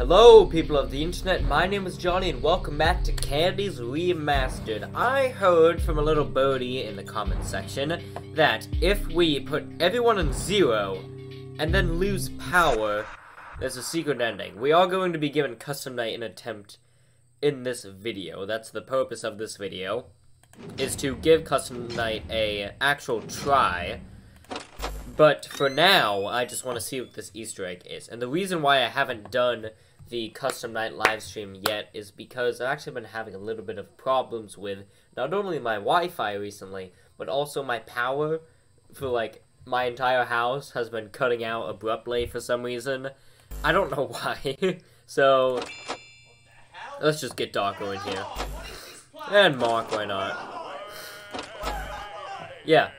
Hello people of the internet, my name is Johnny and welcome back to Candy's Remastered. I heard from a little birdie in the comment section that if we put everyone in zero and then lose power, there's a secret ending. We are going to be given Custom Night in attempt in this video. That's the purpose of this video, is to give Custom Night a actual try. But for now, I just want to see what this Easter egg is. And the reason why I haven't done the Custom Night livestream yet is because I've actually been having a little bit of problems with not only my Wi-Fi recently, but also my power for, like, my entire house has been cutting out abruptly for some reason. I don't know why. So, let's just get Darko in here. And Mark, why not? Yeah,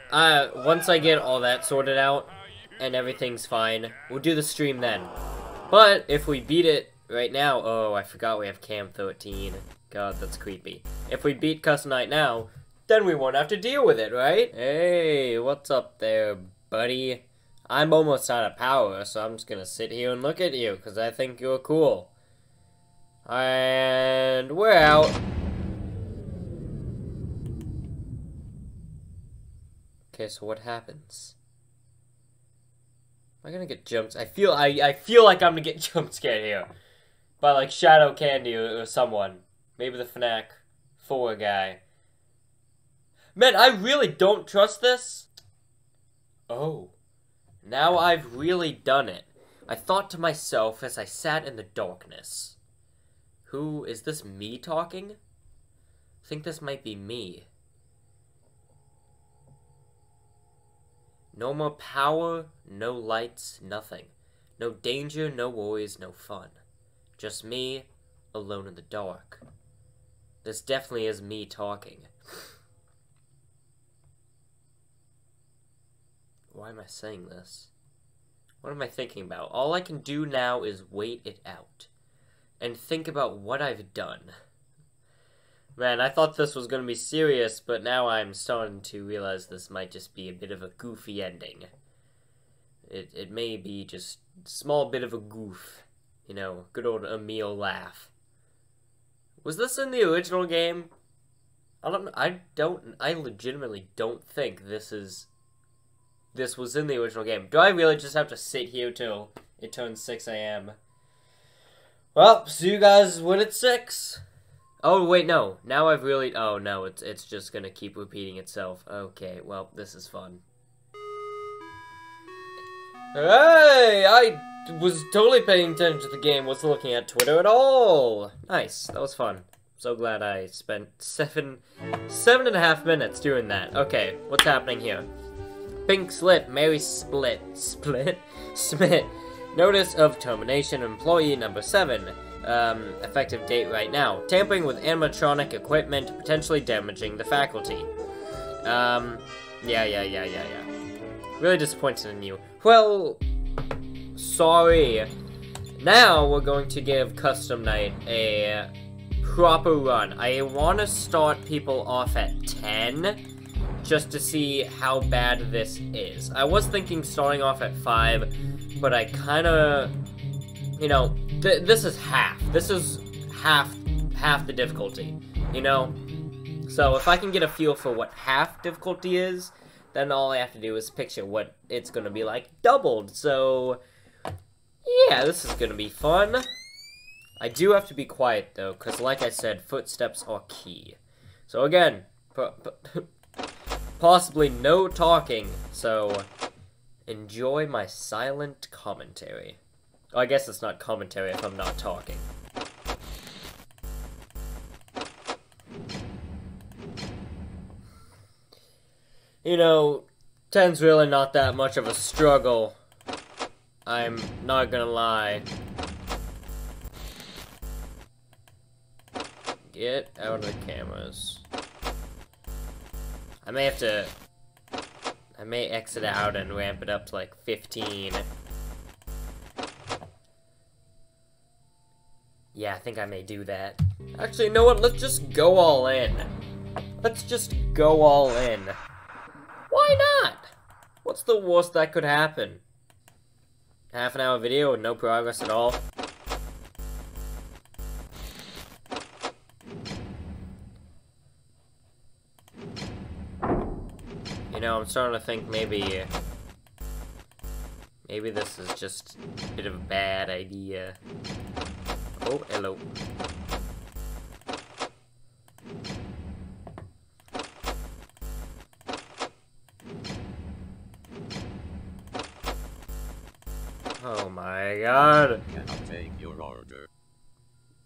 once I get all that sorted out, and everything's fine, we'll do the stream then. But, if we beat it right now, oh, I forgot we have Cam 13. God, that's creepy. If we beat Custom Night now, then we won't have to deal with it, right? Hey, what's up there, buddy? I'm almost out of power, so I'm just gonna sit here and look at you, because I think you're cool. And we're out. Okay, so what happens? Am I gonna get jumped? I feel like I'm gonna get jump scared here. By like Shadow Candy or someone. Maybe the Fnac 4 guy. Man, I really don't trust this. Oh. Now I've really done it. I thought to myself as I sat in the darkness. Who, is this me talking? I think this might be me. No more power, no lights, nothing. No danger, no worries, no fun. Just me, alone in the dark. This definitely is me talking. Why am I saying this? What am I thinking about? All I can do now is wait it out. And think about what I've done. Man, I thought this was going to be serious, but now I'm starting to realize this might just be a bit of a goofy ending. It may be just a small bit of a goof. You know, good old Emil laugh. Was this in the original game? I legitimately don't think this was in the original game. Do I really just have to sit here till it turns 6 a.m.? Well, see you guys when it's 6. Oh, wait, no. Now I've really... Oh, no, it's just gonna keep repeating itself. Okay, well, this is fun. Hey! I was totally paying attention to the game, wasn't looking at Twitter at all! Nice, that was fun. So glad I spent seven and a half minutes doing that. Okay, what's happening here? Pink slip, Mary Smith. Notice of termination, employee number 7. Effective date right now. Tampering with animatronic equipment, potentially damaging the faculty. Yeah. Really disappointed in you. Well, sorry. Now we're going to give Custom Night a proper run. I want to start people off at 10, just to see how bad this is. I was thinking starting off at 5, but I kind of, you know, this is half. This is half the difficulty, you know? So if I can get a feel for what half difficulty is, then all I have to do is picture what it's going to be like doubled. So, yeah, this is going to be fun. I do have to be quiet, though, because like I said, footsteps are key. So again, possibly no talking, so enjoy my silent commentary. Oh, I guess it's not commentary if I'm not talking. You know, 10's really not that much of a struggle. I'm not gonna lie. Get out of the cameras. I may exit out and ramp it up to like 15. Yeah, I think I may do that. Actually, you know what? Let's just go all in. Let's just go all in. Why not? What's the worst that could happen? Half an hour video with no progress at all? You know, I'm starting to think maybe this is just a bit of a bad idea. Oh, hello. Oh my god. Can I take your order?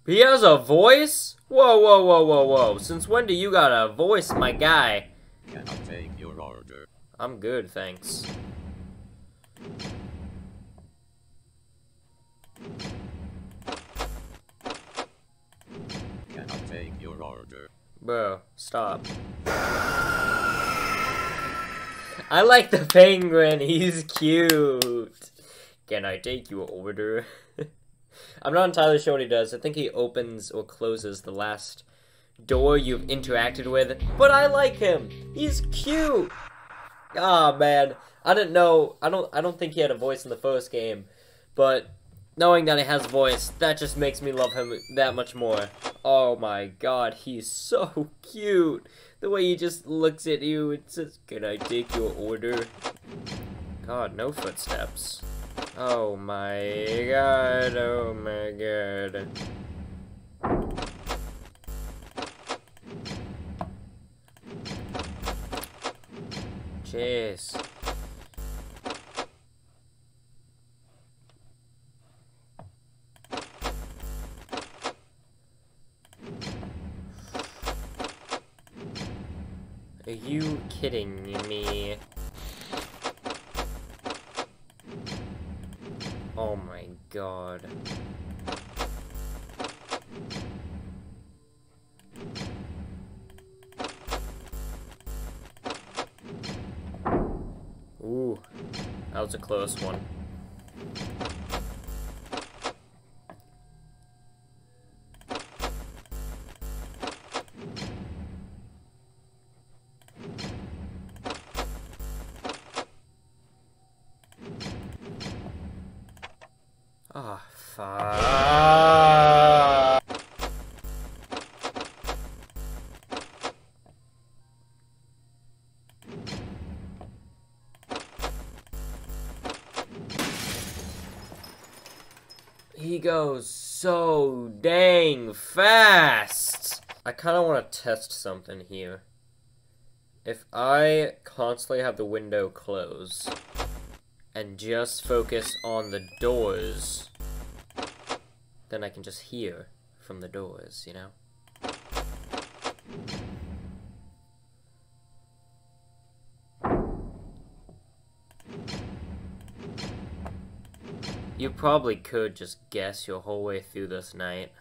He has a voice? Whoa, whoa, whoa, whoa, whoa. Since when do you got a voice, my guy? Can I take your order? I'm good, thanks. Can I take your order? Bro, stop. I like the penguin, he's cute. Can I take your order? I'm not entirely sure what he does. I think he opens or closes the last door you've interacted with. But I like him. He's cute. Ah, man. I didn't know. I don't think he had a voice in the first game. But knowing that he has a voice, that just makes me love him that much more. Oh my god, he's so cute. The way he just looks at you and says, "Can I take your order?" God, no footsteps. Oh my god, oh my god. Jeez. Are you kidding me? Oh my god. Ooh, that was a close one. Oh, fuck. He goes so dang fast. I kind of want to test something here. If I constantly have the window closed and just focus on the doors, then I can just hear from the doors, you know? You probably could just guess your whole way through this night.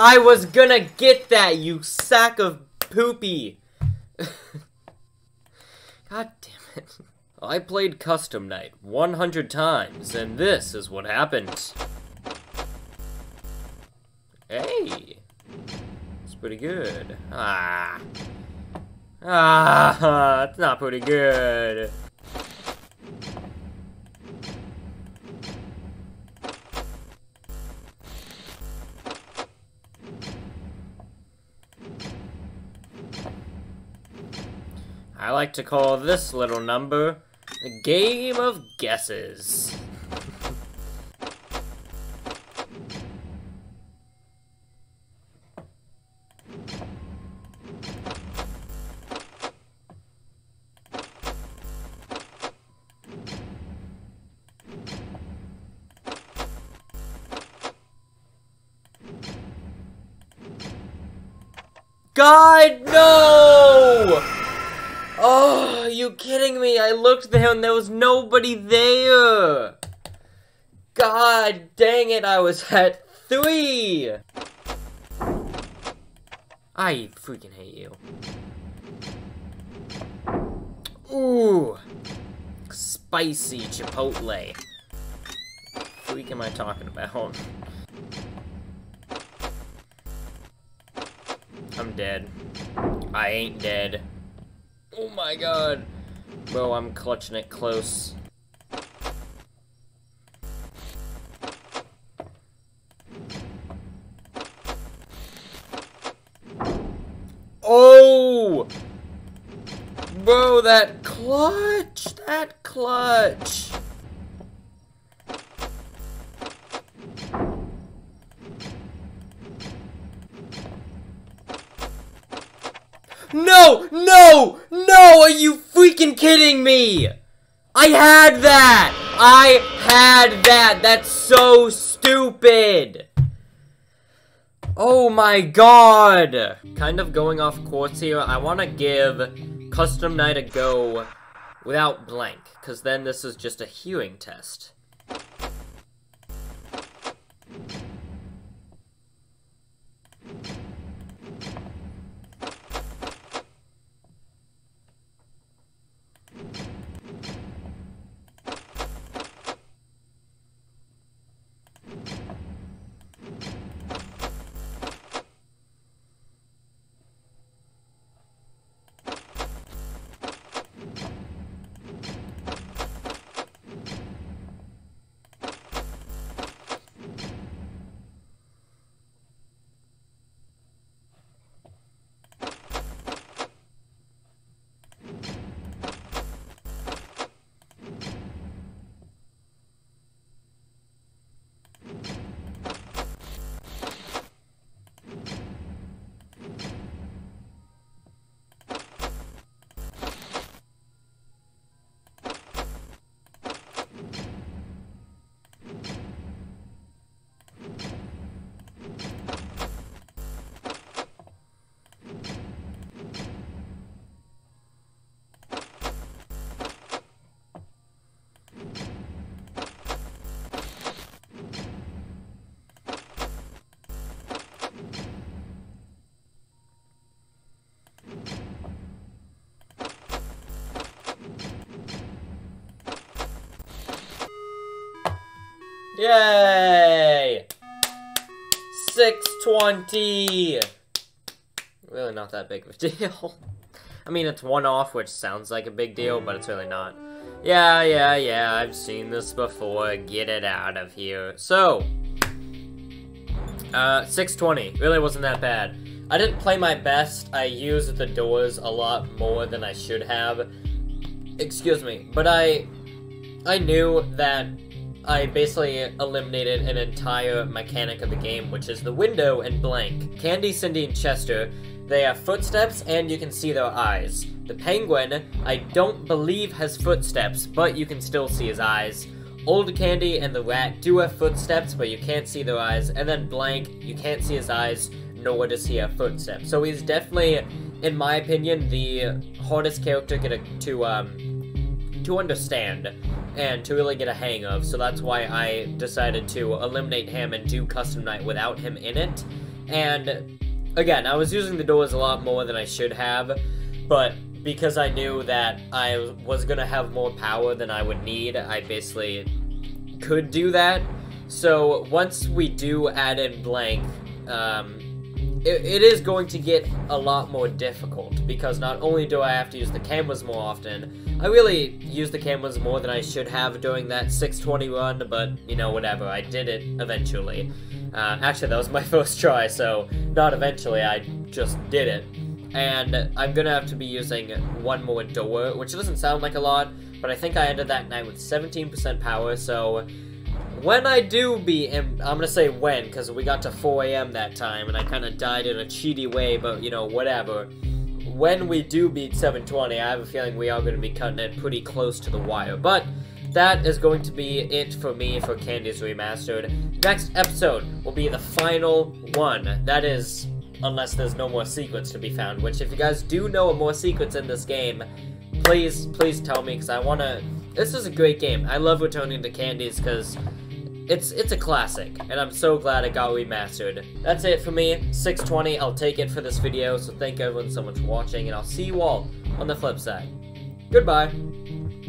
I was gonna get that, you sack of poopy! God damn it. I played Custom Night 100 times, and this is what happened. Hey! It's pretty good. Ah! Ah! It's not pretty good. I like to call this little number the game of guesses. God, no! Oh, are you kidding me? I looked there and there was nobody there! God dang it, I was at 3! I freaking hate you. Ooh! Spicy chipotle. What the freak am I talking about? I'm dead. I ain't dead. Oh my god. Bro, I'm clutching it close. Oh! Bro, that clutch! That clutch! No! No! No! Are you freaking kidding me? I had that! I had that! That's so stupid! Oh my god! Kind of going off course here. I want to give Custom Night a go without blank, because then this is just a hearing test. Yay! 620! Really not that big of a deal. I mean, it's one off, which sounds like a big deal, but it's really not. Yeah, I've seen this before. Get it out of here. So, 620. Really wasn't that bad. I didn't play my best. I used the doors a lot more than I should have. Excuse me. But I knew that I basically eliminated an entire mechanic of the game, which is the window and blank. Candy, Cindy, and Chester, they have footsteps and you can see their eyes. The penguin, I don't believe has footsteps, but you can still see his eyes. Old Candy and the rat do have footsteps, but you can't see their eyes. And then blank, you can't see his eyes, nor does he have footsteps. So he's definitely, in my opinion, the hardest character to understand and to really get a hang of, so that's why I decided to eliminate him and do Custom Night without him in it. And again, I was using the doors a lot more than I should have, but because I knew that I was gonna have more power than I would need, I basically could do that. So once we do add in blank, it is going to get a lot more difficult, because not only do I have to use the cameras more often, I really used the cameras more than I should have during that 620 run, but, you know, whatever, I did it eventually. Actually, that was my first try, so not eventually, I just did it. And I'm gonna have to be using one more door, which doesn't sound like a lot, but I think I ended that night with 17% power, so when I do be, I'm gonna say when, because we got to 4 AM that time, and I kind of died in a cheaty way, but, you know, whatever. When we do beat 720, I have a feeling we are gonna be cutting it pretty close to the wire. But that is going to be it for me for Candy's Remastered. Next episode will be the final one. That is, unless there's no more secrets to be found, which if you guys do know more secrets in this game, please, please tell me, because I wanna, this is a great game. I love returning to Candy's, because it's a classic, and I'm so glad it got remastered. That's it for me, 620, I'll take it for this video, so thank everyone so much for watching, and I'll see you all on the flip side. Goodbye!